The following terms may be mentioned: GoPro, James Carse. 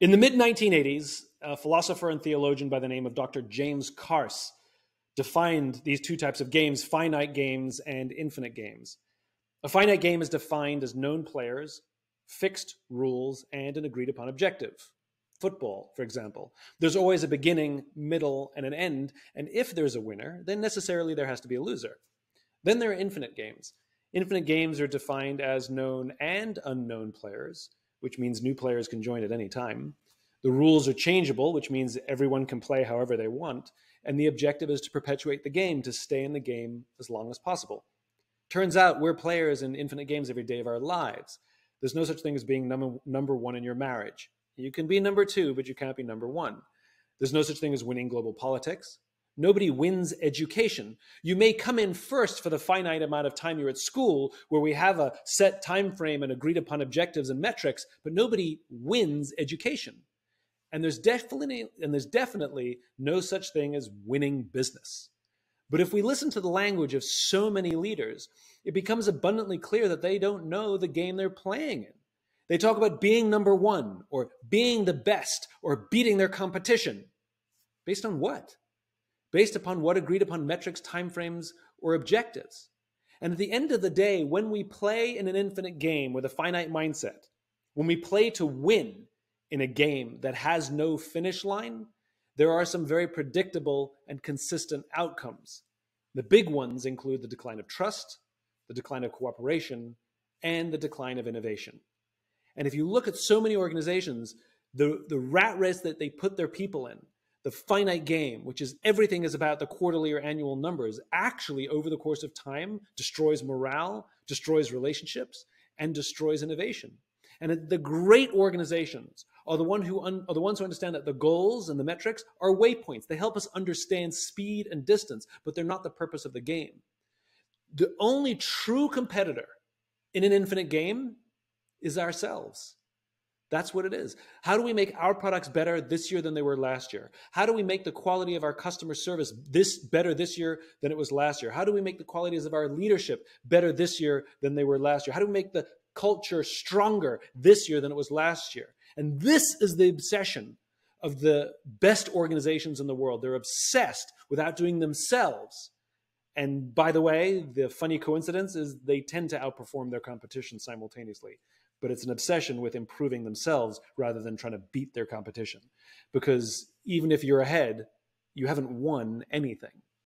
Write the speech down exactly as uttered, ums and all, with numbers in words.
In the mid nineteen eighties, a philosopher and theologian by the name of Doctor James Carse defined these two types of games, finite games and infinite games. A finite game is defined as known players, fixed rules, and an agreed upon objective. Football, for example. There's always a beginning, middle, and an end, and if there's a winner, then necessarily there has to be a loser. Then there are infinite games. Infinite games are defined as known and unknown players, which means new players can join at any time. The rules are changeable, which means everyone can play however they want, and the objective is to perpetuate the game, to stay in the game as long as possible. Turns out we're players in infinite games every day of our lives. There's no such thing as being number, number one in your marriage. You can be number two, but you can't be number one. There's no such thing as winning global politics. Nobody wins education. You may come in first for the finite amount of time you're at school, where we have a set time frame and agreed upon objectives and metrics, but nobody wins education. And there's definitely, and there's definitely no such thing as winning business. But if we listen to the language of so many leaders, it becomes abundantly clear that they don't know the game they're playing in. They talk about being number one, or being the best, or beating their competition. Based on what? Based upon what agreed upon metrics, timeframes, or objectives. And at the end of the day, when we play in an infinite game with a finite mindset, when we play to win in a game that has no finish line, there are some very predictable and consistent outcomes. The big ones include the decline of trust, the decline of cooperation, and the decline of innovation. And if you look at so many organizations, the, the rat race that they put their people in, the finite game, which is everything is about the quarterly or annual numbers, actually over the course of time destroys morale, destroys relationships, and destroys innovation. And the great organizations are the, one who un- are the ones who understand that the goals and the metrics are waypoints. They help us understand speed and distance, but they're not the purpose of the game. The only true competitor in an infinite game is ourselves. That's what it is. How do we make our products better this year than they were last year? How do we make the quality of our customer service this better this year than it was last year? How do we make the qualities of our leadership better this year than they were last year? How do we make the culture stronger this year than it was last year? And this is the obsession of the best organizations in the world. They're obsessed with outdoing themselves. And by the way, the funny coincidence is they tend to outperform their competition simultaneously. But it's an obsession with improving themselves rather than trying to beat their competition. Because even if you're ahead, you haven't won anything.